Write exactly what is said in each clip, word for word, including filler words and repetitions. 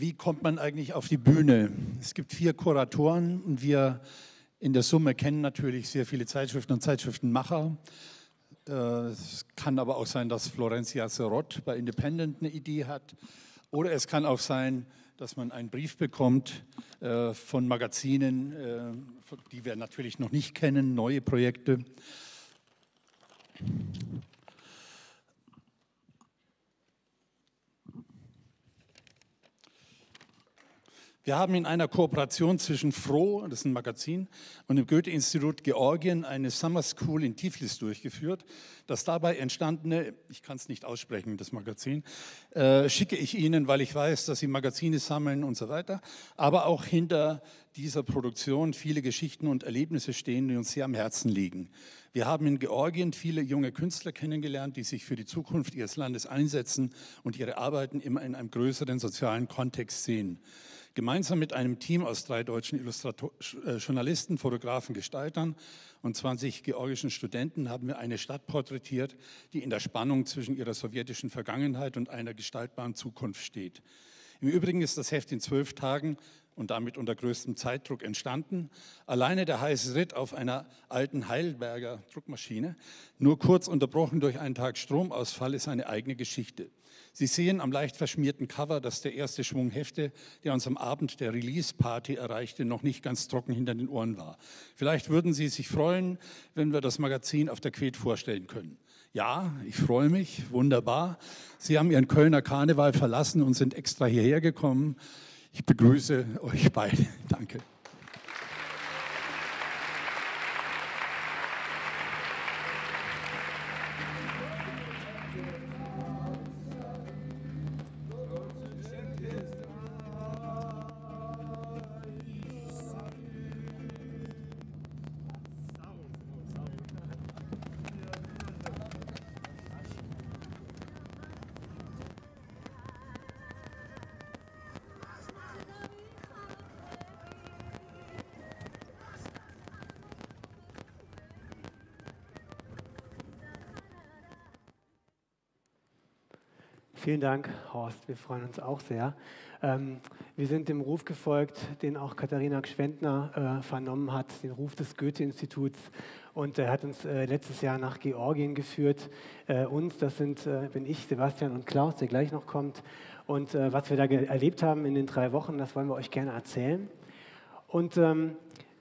wie kommt man eigentlich auf die Bühne? Es gibt vier Kuratoren und wir in der Summe kennen natürlich sehr viele Zeitschriften und Zeitschriftenmacher. Es kann aber auch sein, dass Florencia Cerotti bei Independent eine Idee hat. Oder es kann auch sein, dass man einen Brief bekommt äh, von Magazinen, äh, die wir natürlich noch nicht kennen, neue Projekte. Wir haben in einer Kooperation zwischen FROH, das ist ein Magazin, und dem Goethe-Institut Georgien eine Summer School in Tiflis durchgeführt. Das dabei entstandene, ich kann es nicht aussprechen, das Magazin, äh, schicke ich Ihnen, weil ich weiß, dass Sie Magazine sammeln und so weiter. Aber auch hinter dieser Produktion viele Geschichten und Erlebnisse stehen, die uns sehr am Herzen liegen. Wir haben in Georgien viele junge Künstler kennengelernt, die sich für die Zukunft ihres Landes einsetzen und ihre Arbeiten immer in einem größeren sozialen Kontext sehen. Gemeinsam mit einem Team aus drei deutschen Illustrator- Journalisten, Fotografen, Gestaltern und zwanzig georgischen Studenten haben wir eine Stadt porträtiert, die in der Spannung zwischen ihrer sowjetischen Vergangenheit und einer gestaltbaren Zukunft steht. Im Übrigen ist das Heft in zwölf Tagen und damit unter größtem Zeitdruck entstanden. Alleine der heiße Ritt auf einer alten Heidelberger Druckmaschine, nur kurz unterbrochen durch einen Tag Stromausfall, ist eine eigene Geschichte. Sie sehen am leicht verschmierten Cover, dass der erste Schwung Hefte, der uns am Abend der Release-Party erreichte, noch nicht ganz trocken hinter den Ohren war. Vielleicht würden Sie sich freuen, wenn wir das Magazin auf der Queet vorstellen können. Ja, ich freue mich, wunderbar. Sie haben Ihren Kölner Karneval verlassen und sind extra hierher gekommen. Ich begrüße euch beide. Danke. Vielen Dank, Horst. Wir freuen uns auch sehr. Ähm, wir sind dem Ruf gefolgt, den auch Katharina Gschwendner äh, vernommen hat, den Ruf des Goethe-Instituts. Und er äh, hat uns äh, letztes Jahr nach Georgien geführt. Äh, uns, das sind, äh, bin ich, Sebastian und Klaus, der gleich noch kommt. Und äh, was wir da erlebt haben in den drei Wochen, das wollen wir euch gerne erzählen. Und ähm,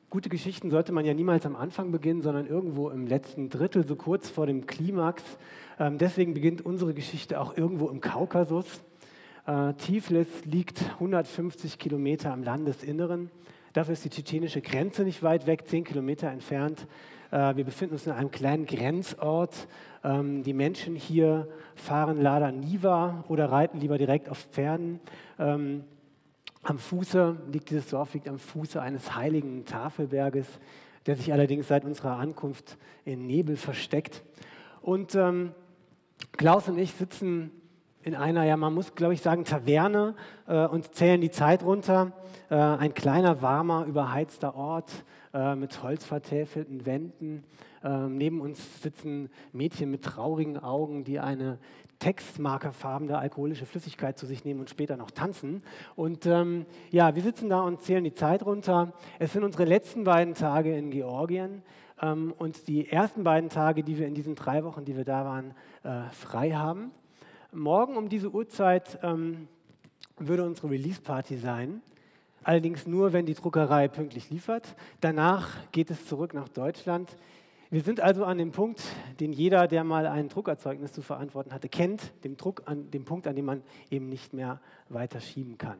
gute Geschichten sollte man ja niemals am Anfang beginnen, sondern irgendwo im letzten Drittel, so kurz vor dem Klimax. Deswegen beginnt unsere Geschichte auch irgendwo im Kaukasus. Tiflis liegt hundertfünfzig Kilometer am Landesinneren. Dafür ist die tschetschenische Grenze nicht weit weg, zehn Kilometer entfernt. Wir befinden uns in einem kleinen Grenzort. Die Menschen hier fahren Lada Niva oder reiten lieber direkt auf Pferden. Am Fuße liegt dieses Dorf liegt am Fuße eines heiligen Tafelberges, der sich allerdings seit unserer Ankunft in Nebel versteckt. Und ähm, Klaus und ich sitzen in einer, ja man muss glaube ich sagen, Taverne äh, und zählen die Zeit runter. Äh, ein kleiner, warmer, überheizter Ort äh, mit holzvertäfelten Wänden. Äh, neben uns sitzen Mädchen mit traurigen Augen, die eine textmarkerfarbene alkoholische Flüssigkeit zu sich nehmen und später noch tanzen. Und ähm, ja, wir sitzen da und zählen die Zeit runter. Es sind unsere letzten beiden Tage in Georgien. Ähm, und die ersten beiden Tage, die wir in diesen drei Wochen, die wir da waren, äh, frei haben. Morgen um diese Uhrzeit ähm, würde unsere Release-Party sein. Allerdings nur, wenn die Druckerei pünktlich liefert. Danach geht es zurück nach Deutschland. Wir sind also an dem Punkt, den jeder, der mal ein Druckerzeugnis zu verantworten hatte, kennt, dem, Druck an, dem Punkt, an dem man eben nicht mehr weiter schieben kann.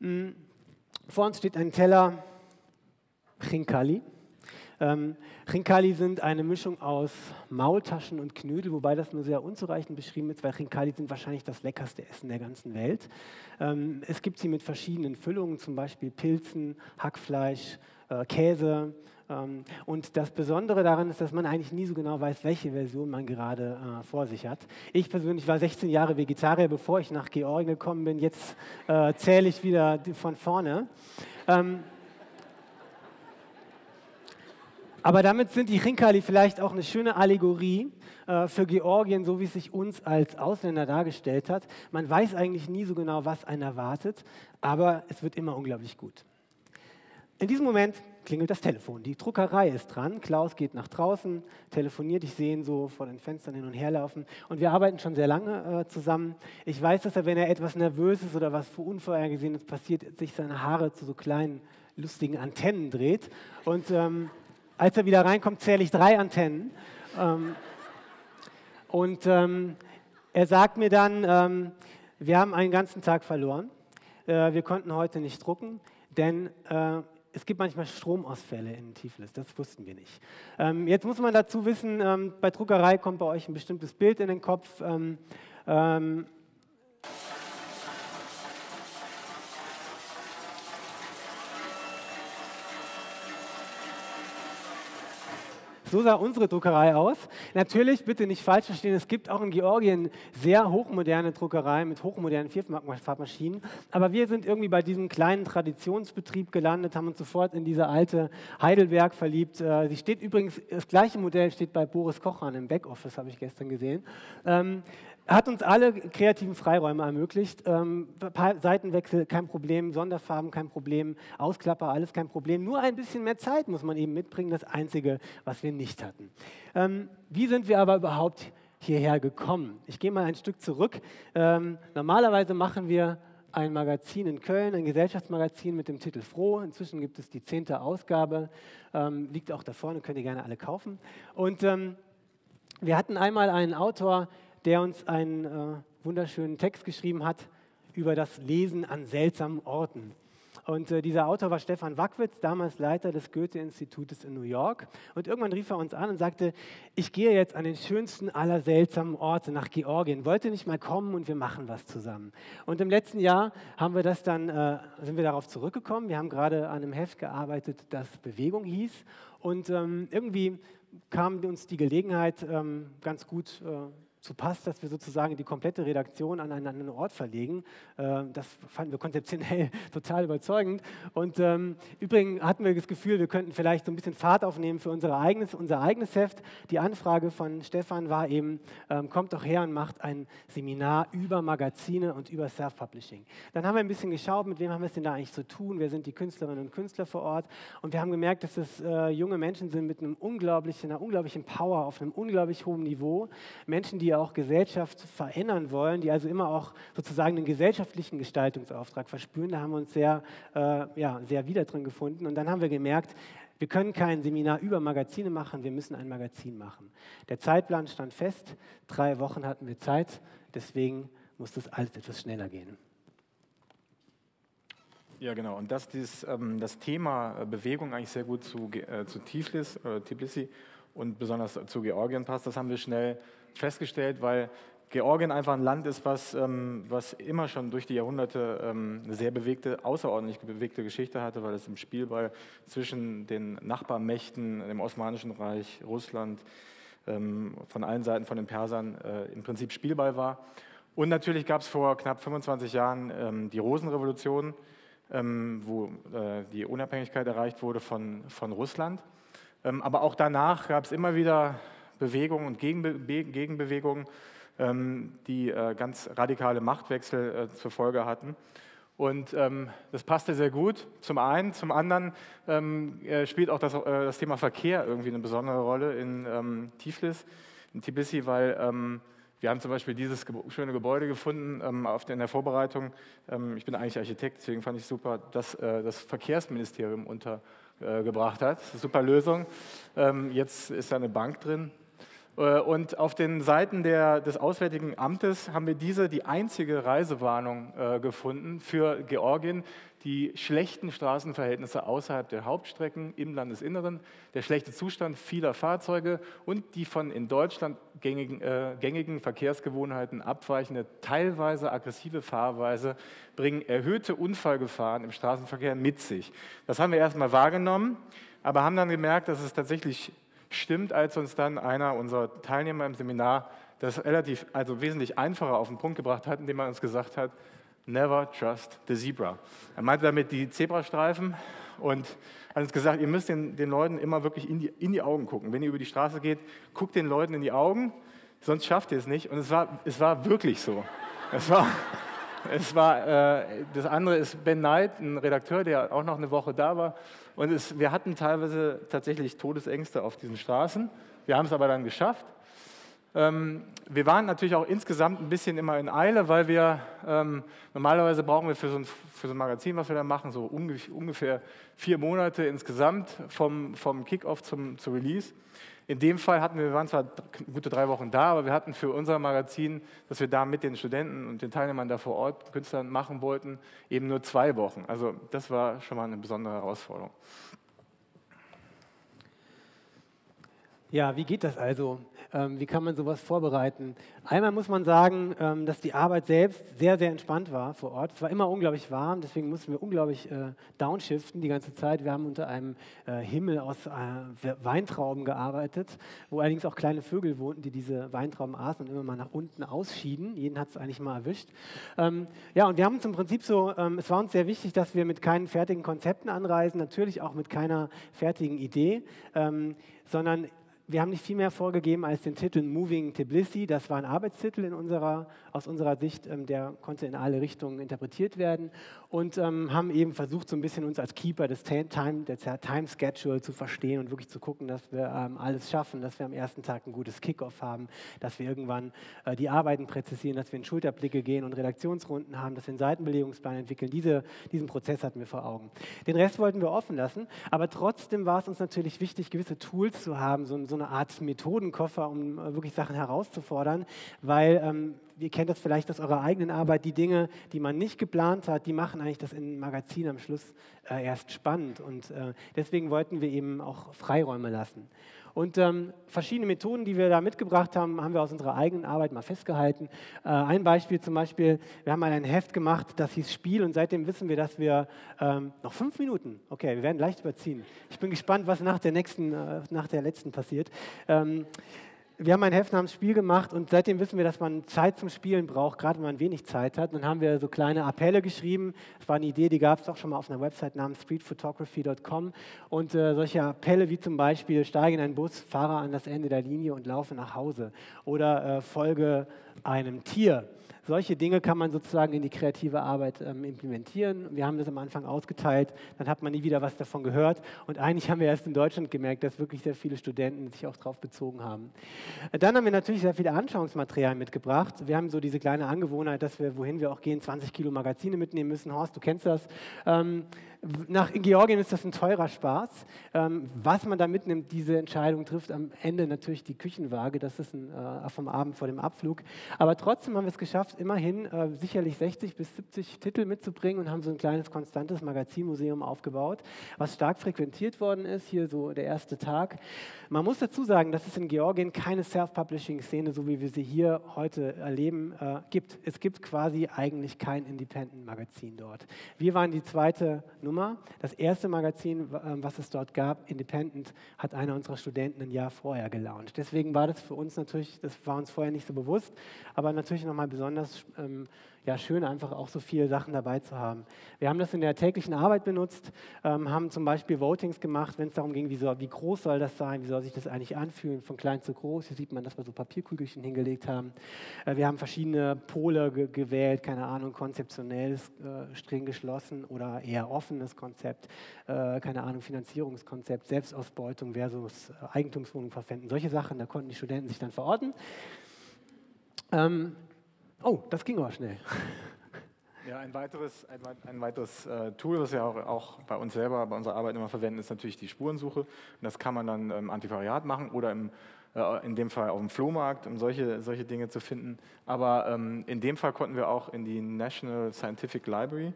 Mhm. Vor uns steht ein Teller Khinkali. Ähm, Khinkali sind eine Mischung aus Maultaschen und Knödel, wobei das nur sehr unzureichend beschrieben ist, weil Khinkali sind wahrscheinlich das leckerste Essen der ganzen Welt. Ähm, es gibt sie mit verschiedenen Füllungen, zum Beispiel Pilzen, Hackfleisch, äh, Käse. Ähm, und das Besondere daran ist, dass man eigentlich nie so genau weiß, welche Version man gerade äh, vor sich hat. Ich persönlich war sechzehn Jahre Vegetarier, bevor ich nach Georgien gekommen bin. Jetzt äh, zähle ich wieder von vorne. Ähm, Aber damit sind die Chinkali vielleicht auch eine schöne Allegorie äh, für Georgien, so wie es sich uns als Ausländer dargestellt hat. Man weiß eigentlich nie so genau, was einen erwartet, aber es wird immer unglaublich gut. In diesem Moment klingelt das Telefon. Die Druckerei ist dran. Klaus geht nach draußen, telefoniert. Ich sehe ihn so vor den Fenstern hin und her laufen. Und wir arbeiten schon sehr lange äh, zusammen. Ich weiß, dass er, wenn er etwas nervös ist oder was Unvorhergesehenes passiert, sich seine Haare zu so kleinen, lustigen Antennen dreht. Und ähm, als er wieder reinkommt, zähle ich drei Antennen. Ähm, und ähm, er sagt mir dann, ähm, wir haben einen ganzen Tag verloren. Äh, wir konnten heute nicht drucken, denn Äh, Es gibt manchmal Stromausfälle in Tiflis, das wussten wir nicht. Ähm, jetzt muss man dazu wissen, ähm, bei Druckerei kommt bei euch ein bestimmtes Bild in den Kopf. Ähm, ähm, So sah unsere Druckerei aus. Natürlich, bitte nicht falsch verstehen, es gibt auch in Georgien sehr hochmoderne Druckereien mit hochmodernen Vierfarbmaschinen. Aber wir sind irgendwie bei diesem kleinen Traditionsbetrieb gelandet, haben uns sofort in diese alte Heidelberg verliebt. Sie steht übrigens, das gleiche Modell steht bei Boris Kochan im Backoffice, habe ich gestern gesehen. Ähm, Hat uns alle kreativen Freiräume ermöglicht. Ähm, Seitenwechsel, kein Problem. Sonderfarben, kein Problem. Ausklapper, alles kein Problem. Nur ein bisschen mehr Zeit muss man eben mitbringen. Das Einzige, was wir nicht hatten. Ähm, wie sind wir aber überhaupt hierher gekommen? Ich gehe mal ein Stück zurück. Ähm, normalerweise machen wir ein Magazin in Köln, ein Gesellschaftsmagazin mit dem Titel FROH. Inzwischen gibt es die zehnte Ausgabe. Ähm, liegt auch da vorne, könnt ihr gerne alle kaufen. Und ähm, wir hatten einmal einen Autor, der uns einen äh, wunderschönen Text geschrieben hat über das Lesen an seltsamen Orten. Und äh, dieser Autor war Stefan Wackwitz, damals Leiter des Goethe-Institutes in New York. Und irgendwann rief er uns an und sagte, ich gehe jetzt an den schönsten aller seltsamen Orte nach Georgien. Wollt ihr nicht mal kommen und wir machen was zusammen? Und im letzten Jahr haben wir das dann, äh, sind wir darauf zurückgekommen. Wir haben gerade an einem Heft gearbeitet, das Bewegung hieß. Und ähm, irgendwie kam uns die Gelegenheit ähm, ganz gut äh, zu passt, dass wir sozusagen die komplette Redaktion an einen anderen Ort verlegen. Das fanden wir konzeptionell total überzeugend. Und ähm, übrigens hatten wir das Gefühl, wir könnten vielleicht so ein bisschen Fahrt aufnehmen für unser eigenes, unser eigenes Heft. Die Anfrage von Stefan war eben, ähm, kommt doch her und macht ein Seminar über Magazine und über Self-Publishing. Dann haben wir ein bisschen geschaut, mit wem haben wir es denn da eigentlich zu tun, wer sind die Künstlerinnen und Künstler vor Ort. Und wir haben gemerkt, dass es äh, junge Menschen sind mit einem unglaublichen, einer unglaublichen Power, auf einem unglaublich hohen Niveau. Menschen, die auch Gesellschaft verändern wollen, die also immer auch sozusagen einen gesellschaftlichen Gestaltungsauftrag verspüren. Da haben wir uns sehr, äh, ja, sehr wieder drin gefunden. Und dann haben wir gemerkt, wir können kein Seminar über Magazine machen, wir müssen ein Magazin machen. Der Zeitplan stand fest, drei Wochen hatten wir Zeit, deswegen musste es alles etwas schneller gehen. Ja, genau. Und dass dieses, ähm, das Thema Bewegung eigentlich sehr gut zu, äh, zu Tiflis, äh, Tbilisi und besonders zu Georgien passt, das haben wir schnell festgestellt, weil Georgien einfach ein Land ist, was, ähm, was immer schon durch die Jahrhunderte ähm, eine sehr bewegte, außerordentlich bewegte Geschichte hatte, weil es im Spielball zwischen den Nachbarmächten, dem Osmanischen Reich, Russland, ähm, von allen Seiten, von den Persern, äh, im Prinzip Spielball war. Und natürlich gab es vor knapp fünfundzwanzig Jahren ähm, die Rosenrevolution, ähm, wo äh, die Unabhängigkeit erreicht wurde von, von Russland. Ähm, aber auch danach gab es immer wieder Bewegungen und Gegenbe Gegenbewegungen, ähm, die äh, ganz radikale Machtwechsel äh, zur Folge hatten. Und ähm, das passte sehr gut, zum einen. Zum anderen ähm, äh, spielt auch das, äh, das Thema Verkehr irgendwie eine besondere Rolle in ähm, Tiflis, in Tbilisi, weil ähm, wir haben zum Beispiel dieses ge schöne Gebäude gefunden ähm, auf der, in der Vorbereitung. Ähm, ich bin eigentlich Architekt, deswegen fand ich super, dass äh, das Verkehrsministerium untergebracht äh, hat. Super Lösung. Ähm, jetzt ist da eine Bank drin. Und auf den Seiten der, des Auswärtigen Amtes haben wir diese, die einzige Reisewarnung äh, gefunden für Georgien, die schlechten Straßenverhältnisse außerhalb der Hauptstrecken im Landesinneren, der schlechte Zustand vieler Fahrzeuge und die von in Deutschland gängigen, äh, gängigen Verkehrsgewohnheiten abweichende, teilweise aggressive Fahrweise bringen erhöhte Unfallgefahren im Straßenverkehr mit sich. Das haben wir erstmal wahrgenommen, aber haben dann gemerkt, dass es tatsächlich stimmt, als uns dann einer unserer Teilnehmer im Seminar das relativ, also wesentlich einfacher auf den Punkt gebracht hat, indem er uns gesagt hat, never trust the zebra. Er meinte damit die Zebrastreifen und hat uns gesagt, ihr müsst den, den Leuten immer wirklich in die, in die Augen gucken. Wenn ihr über die Straße geht, guckt den Leuten in die Augen, sonst schafft ihr es nicht. Und es war, es war wirklich so. Es war, es war, äh, das andere ist Ben Knight, ein Redakteur, der auch noch eine Woche da war. Und es, wir hatten teilweise tatsächlich Todesängste auf diesen Straßen. Wir haben es aber dann geschafft. Ähm, wir waren natürlich auch insgesamt ein bisschen immer in Eile, weil wir ähm, normalerweise brauchen wir für so, ein, für so ein Magazin, was wir da machen, so ungefähr vier Monate insgesamt vom, vom Kickoff zum, zum Release. In dem Fall hatten wir, wir waren zwar gute drei Wochen da, aber wir hatten für unser Magazin, das wir da mit den Studenten und den Teilnehmern da vor Ort, Künstlern machen wollten, eben nur zwei Wochen. Also das war schon mal eine besondere Herausforderung. Ja, wie geht das also? Wie kann man sowas vorbereiten? Einmal muss man sagen, dass die Arbeit selbst sehr, sehr entspannt war vor Ort. Es war immer unglaublich warm, deswegen mussten wir unglaublich downshiften die ganze Zeit. Wir haben unter einem Himmel aus Weintrauben gearbeitet, wo allerdings auch kleine Vögel wohnten, die diese Weintrauben aßen und immer mal nach unten ausschieden. Jeden hat es eigentlich mal erwischt. Ja, und wir haben uns im Prinzip so, es war uns sehr wichtig, dass wir mit keinen fertigen Konzepten anreisen, natürlich auch mit keiner fertigen Idee, sondern wir haben nicht viel mehr vorgegeben als den Titel Moving Tbilisi. Das war ein Arbeitstitel in unserer, aus unserer Sicht, der konnte in alle Richtungen interpretiert werden. Und ähm, haben eben versucht, so ein bisschen uns als Keeper des Time, der Time Schedule zu verstehen und wirklich zu gucken, dass wir ähm, alles schaffen, dass wir am ersten Tag ein gutes Kickoff haben, dass wir irgendwann äh, die Arbeiten präzisieren, dass wir in Schulterblicke gehen und Redaktionsrunden haben, dass wir einen Seitenbelegungsplan entwickeln. Diese, diesen Prozess hatten wir vor Augen. Den Rest wollten wir offen lassen, aber trotzdem war es uns natürlich wichtig, gewisse Tools zu haben, so, so eine Art Methodenkoffer, um wirklich Sachen herauszufordern, weil ähm, ihr kennt das vielleicht aus eurer eigenen Arbeit, die Dinge, die man nicht geplant hat, die machen eigentlich das in einem Magazin am Schluss äh, erst spannend und äh, deswegen wollten wir eben auch Freiräume lassen. Und ähm, verschiedene Methoden, die wir da mitgebracht haben, haben wir aus unserer eigenen Arbeit mal festgehalten. Äh, ein Beispiel zum Beispiel, wir haben mal ein Heft gemacht, das hieß Spiel und seitdem wissen wir, dass wir ähm, noch fünf Minuten, okay, wir werden leicht überziehen. Ich bin gespannt, was nach der, nächsten, äh, nach der letzten passiert. Ähm, Wir haben ein Heft namens Spiel gemacht und seitdem wissen wir, dass man Zeit zum Spielen braucht, gerade wenn man wenig Zeit hat. Dann haben wir so kleine Appelle geschrieben. Das war eine Idee, die gab es auch schon mal auf einer Website namens street photography dot com. Und äh, solche Appelle wie zum Beispiel, steige in einen Bus, fahre an das Ende der Linie und laufe nach Hause. Oder äh, folge einem Tier. Solche Dinge kann man sozusagen in die kreative Arbeit ähm, implementieren. Wir haben das am Anfang ausgeteilt, dann hat man nie wieder was davon gehört. Und eigentlich haben wir erst in Deutschland gemerkt, dass wirklich sehr viele Studenten sich auch darauf bezogen haben. Dann haben wir natürlich sehr viele Anschauungsmaterialien mitgebracht. Wir haben so diese kleine Angewohnheit, dass wir, wohin wir auch gehen, zwanzig Kilo Magazine mitnehmen müssen. Horst, du kennst das. Ähm, nach, in Georgien ist das ein teurer Spaß. Ähm, was man da mitnimmt, diese Entscheidung trifft am Ende natürlich die Küchenwaage. Das ist ein, äh, vom Abend vor dem Abflug. Aber trotzdem haben wir es geschafft, immerhin äh, sicherlich sechzig bis siebzig Titel mitzubringen und haben so ein kleines konstantes Magazinmuseum aufgebaut, was stark frequentiert worden ist, hier so der erste Tag. Man muss dazu sagen, dass es in Georgien keine Self-Publishing-Szene, so wie wir sie hier heute erleben, äh, gibt. Es gibt quasi eigentlich kein Independent-Magazin dort. Wir waren die zweite Nummer. Das erste Magazin, äh, was es dort gab, Independent, hat einer unserer Studenten ein Jahr vorher gelauncht. Deswegen war das für uns natürlich, das war uns vorher nicht so bewusst, aber natürlich nochmal besonders Das, ähm, ja, schön, einfach auch so viele Sachen dabei zu haben. Wir haben das in der täglichen Arbeit benutzt, ähm, haben zum Beispiel Votings gemacht, wenn es darum ging, wie, soll, wie groß soll das sein, wie soll sich das eigentlich anfühlen, von klein zu groß. Hier sieht man, dass wir so Papierkügelchen hingelegt haben. Äh, wir haben verschiedene Pole ge gewählt, keine Ahnung, konzeptionelles, äh, streng geschlossen oder eher offenes Konzept, äh, keine Ahnung, Finanzierungskonzept, Selbstausbeutung versus Eigentumswohnung verpfänden. Solche Sachen, da konnten die Studenten sich dann verorten. Ähm, Oh, das ging aber schnell. Ja, ein weiteres, ein, ein weiteres äh, Tool, was wir auch, auch bei uns selber, bei unserer Arbeit immer verwenden, ist natürlich die Spurensuche. Und das kann man dann im Antiquariat machen oder im, äh, in dem Fall auf dem Flohmarkt, um solche, solche Dinge zu finden. Aber ähm, in dem Fall konnten wir auch in die National Scientific Library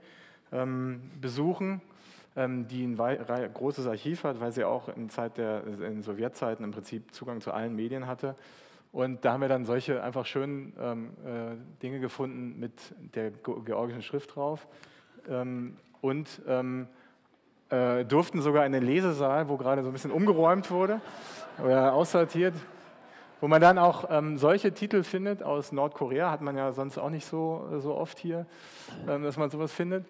ähm, besuchen, ähm, die ein großes Archiv hat, weil sie auch in, Zeit der, in Sowjetzeiten im Prinzip Zugang zu allen Medien hatte. Und da haben wir dann solche einfach schönen ähm, äh, Dinge gefunden mit der georgischen Schrift drauf ähm, und ähm, äh, durften sogar in den Lesesaal, wo gerade so ein bisschen umgeräumt wurde oder aussortiert, Wo man dann auch ähm, solche Titel findet aus Nordkorea, hat man ja sonst auch nicht so, so oft hier, ähm, dass man sowas findet.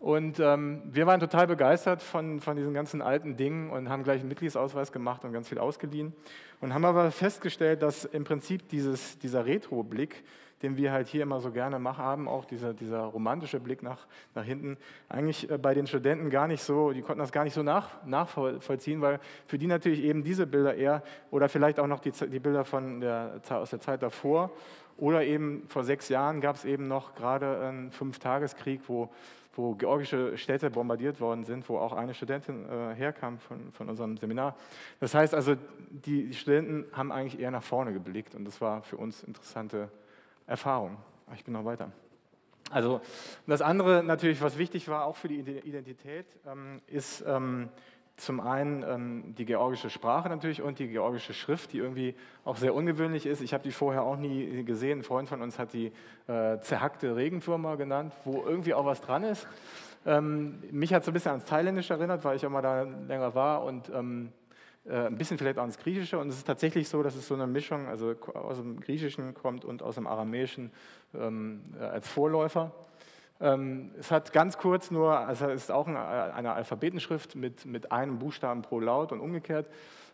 Und ähm, wir waren total begeistert von, von diesen ganzen alten Dingen und haben gleich einen Mitgliedsausweis gemacht und ganz viel ausgeliehen. Und haben aber festgestellt, dass im Prinzip dieses, dieser Retro-Blick, den wir halt hier immer so gerne machen haben, auch dieser, dieser romantische Blick nach, nach hinten, eigentlich bei den Studenten gar nicht so, die konnten das gar nicht so nach, nachvollziehen, weil für die natürlich eben diese Bilder eher, oder vielleicht auch noch die, die Bilder von der, aus der Zeit davor, oder eben vor sechs Jahren gab es eben noch gerade einen Fünftageskrieg, wo, wo georgische Städte bombardiert worden sind, wo auch eine Studentin äh, herkam von, von unserem Seminar. Das heißt also, die, die Studenten haben eigentlich eher nach vorne geblickt und das war für uns interessante Erfahrung. Ich bin noch weiter. Also das andere natürlich, was wichtig war, auch für die Identität, ähm, ist ähm, zum einen ähm, die georgische Sprache natürlich und die georgische Schrift, die irgendwie auch sehr ungewöhnlich ist. Ich habe die vorher auch nie gesehen. Ein Freund von uns hat die äh, zerhackte Regenwürmer genannt, wo irgendwie auch was dran ist. Ähm, mich hat es ein bisschen ans Thailändische erinnert, weil ich auch mal da länger war und ähm, ein bisschen vielleicht auch ins Griechische und es ist tatsächlich so, dass es so eine Mischung also aus dem Griechischen kommt und aus dem Aramäischen ähm, als Vorläufer. Ähm, es hat ganz kurz nur, also es ist auch eine Alphabetenschrift mit, mit einem Buchstaben pro Laut und umgekehrt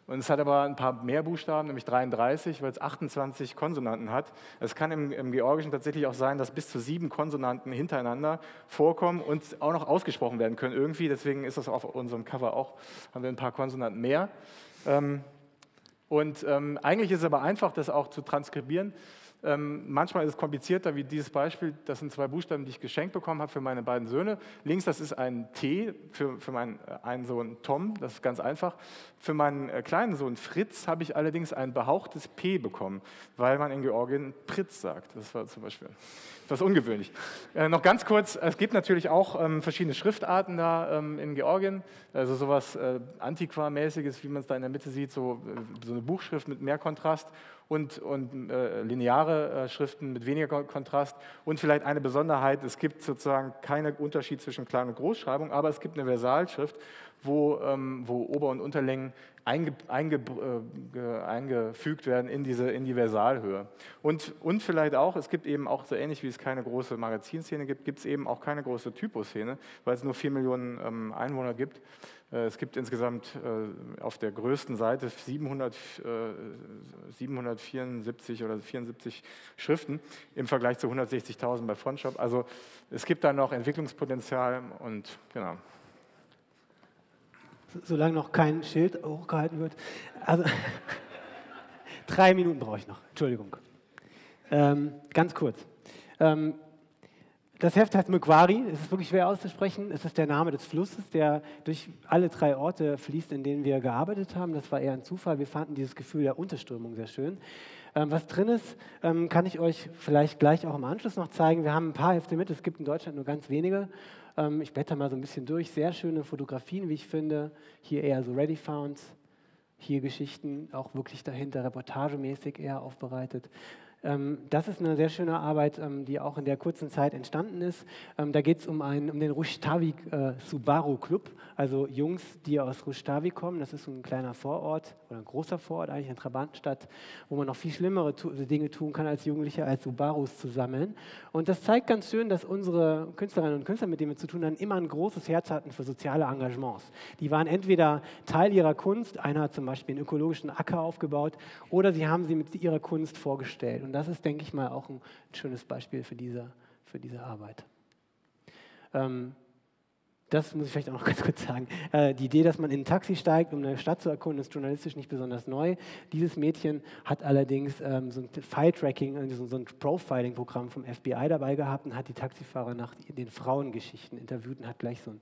und es hat aber ein paar mehr Buchstaben, nämlich dreiunddreißig, weil es achtundzwanzig Konsonanten hat. Es kann im, im Georgischen tatsächlich auch sein, dass bis zu sieben Konsonanten hintereinander vorkommen und auch noch ausgesprochen werden können irgendwie, deswegen ist das auf unserem Cover auch, haben wir ein paar Konsonanten mehr. Ähm, und ähm, eigentlich ist es aber einfach, das auch zu transkribieren. Ähm, manchmal ist es komplizierter, wie dieses Beispiel, das sind zwei Buchstaben, die ich geschenkt bekommen habe für meine beiden Söhne. Links, das ist ein T, für, für meinen einen Sohn Tom, das ist ganz einfach. Für meinen äh, kleinen Sohn Fritz habe ich allerdings ein behauchtes P bekommen, weil man in Georgien Pritz sagt. Das war zum Beispiel etwas ungewöhnlich. Äh, noch ganz kurz, es gibt natürlich auch ähm, verschiedene Schriftarten da ähm, in Georgien, also sowas äh, Antiqua-mäßiges, wie man es da in der Mitte sieht, so, äh, so eine Buchschrift mit mehr Kontrast. und, und äh, lineare äh, Schriften mit weniger Kontrast und vielleicht eine Besonderheit, es gibt sozusagen keinen Unterschied zwischen Klein- und Großschreibung, aber es gibt eine Versalschrift, wo, ähm, wo Ober- und Unterlängen einge, einge, äh, eingefügt werden in, diese, in die Versalhöhe. Und, und vielleicht auch, es gibt eben auch so ähnlich, wie es keine große Magazinszene gibt, gibt es eben auch keine große Typoszene, weil es nur vier Millionen ähm, Einwohner gibt. Es gibt insgesamt äh, auf der größten Seite siebenhundert, äh, siebenhundertvierundsiebzig oder vierundsiebzig Schriften im Vergleich zu hundertsechzigtausend bei Frontshop. Also es gibt da noch Entwicklungspotenzial und genau. Solange noch kein Schild hochgehalten wird. Also drei Minuten brauche ich noch, Entschuldigung. Ähm, ganz kurz. Ähm, Das Heft heißt Mtkvari, es ist wirklich schwer auszusprechen, es ist der Name des Flusses, der durch alle drei Orte fließt, in denen wir gearbeitet haben. Das war eher ein Zufall, wir fanden dieses Gefühl der Unterströmung sehr schön. Ähm, was drin ist, ähm, kann ich euch vielleicht gleich auch im Anschluss noch zeigen. Wir haben ein paar Hefte mit, es gibt in Deutschland nur ganz wenige. Ähm, ich blätter mal so ein bisschen durch, sehr schöne Fotografien, wie ich finde. Hier eher so Ready Founds, hier Geschichten, auch wirklich dahinter reportagemäßig eher aufbereitet. Das ist eine sehr schöne Arbeit, die auch in der kurzen Zeit entstanden ist. Da geht es um, um den Rushtavi-Subaru-Club, also Jungs, die aus Rushtavi kommen. Das ist ein kleiner Vorort oder ein großer Vorort, eigentlich eine Trabantenstadt, wo man noch viel schlimmere Dinge tun kann als Jugendliche, als Subarus zu sammeln. Und das zeigt ganz schön, dass unsere Künstlerinnen und Künstler, mit denen wir zu tun haben, immer ein großes Herz hatten für soziale Engagements. Die waren entweder Teil ihrer Kunst, einer hat zum Beispiel einen ökologischen Acker aufgebaut, oder sie haben sie mit ihrer Kunst vorgestellt. Und das ist, denke ich mal, auch ein schönes Beispiel für diese, für diese Arbeit. Ähm, das muss ich vielleicht auch noch ganz kurz sagen. Äh, die Idee, dass man in ein Taxi steigt, um eine Stadt zu erkunden, ist journalistisch nicht besonders neu. Dieses Mädchen hat allerdings ähm, so ein File-Tracking, so, so ein Profiling-Programm vom F B I dabei gehabt und hat die Taxifahrer nach den Frauengeschichten interviewt und hat gleich so ein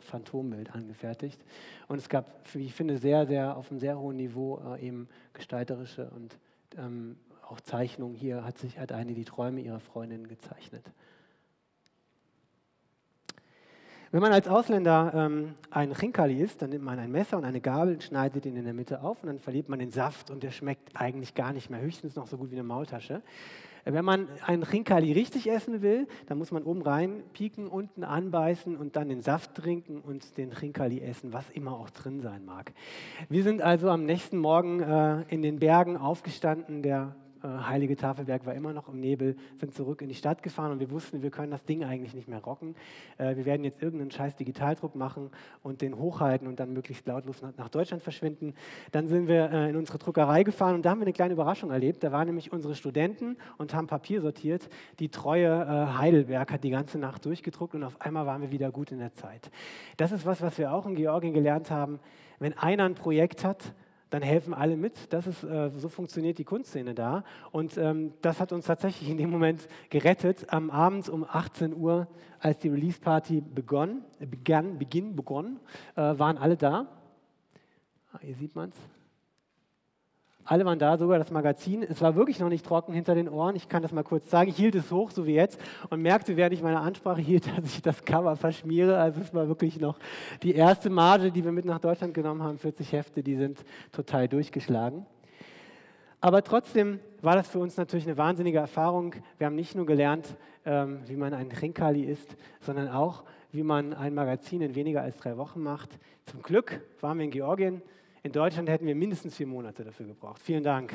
Phantombild angefertigt. Und es gab, wie ich finde, sehr, sehr auf einem sehr hohen Niveau äh, eben gestalterische und ähm, auch Zeichnungen. Hier hat sich hat eine die Träume ihrer Freundin gezeichnet. Wenn man als Ausländer ähm, ein Chinkali isst, dann nimmt man ein Messer und eine Gabel und schneidet ihn in der Mitte auf und dann verliert man den Saft und der schmeckt eigentlich gar nicht mehr, höchstens noch so gut wie eine Maultasche. Wenn man einen Chinkali richtig essen will, dann muss man oben rein pieken, unten anbeißen und dann den Saft trinken und den Chinkali essen, was immer auch drin sein mag. Wir sind also am nächsten Morgen äh, in den Bergen aufgestanden, der äh, heilige Tafelberg war immer noch im Nebel, sind zurück in die Stadt gefahren und wir wussten, wir können das Ding eigentlich nicht mehr rocken. Äh, wir werden jetzt irgendeinen scheiß Digitaldruck machen und den hochhalten und dann möglichst lautlos nach, nach Deutschland verschwinden. Dann sind wir äh, in unsere Druckerei gefahren und da haben wir eine kleine Überraschung erlebt. Da waren nämlich unsere Studenten und haben Papier sortiert. Die treue äh, Heidelberg hat die ganze Nacht durchgedruckt und auf einmal waren wir wieder gut in der Zeit. Das ist was, was wir auch in Georgien gelernt haben. Wenn einer ein Projekt hat, dann helfen alle mit. Das ist, äh, so funktioniert die Kunstszene da. Und ähm, das hat uns tatsächlich in dem Moment gerettet. Am Abend um achtzehn Uhr, als die Release-Party begann, begann, beginn, begonnen, äh, waren alle da. Ah, hier sieht man es. Alle waren da, sogar das Magazin. Es war wirklich noch nicht trocken hinter den Ohren. Ich kann das mal kurz zeigen. Ich hielt es hoch, so wie jetzt, und merkte, während ich meine Ansprache hielt, dass ich das Cover verschmiere. Also es war wirklich noch die erste Marge, die wir mit nach Deutschland genommen haben. vierzig Hefte, die sind total durchgeschlagen. Aber trotzdem war das für uns natürlich eine wahnsinnige Erfahrung. Wir haben nicht nur gelernt, wie man einen Chinkali isst, sondern auch, wie man ein Magazin in weniger als drei Wochen macht. Zum Glück waren wir in Georgien. In Deutschland hätten wir mindestens vier Monate dafür gebraucht. Vielen Dank.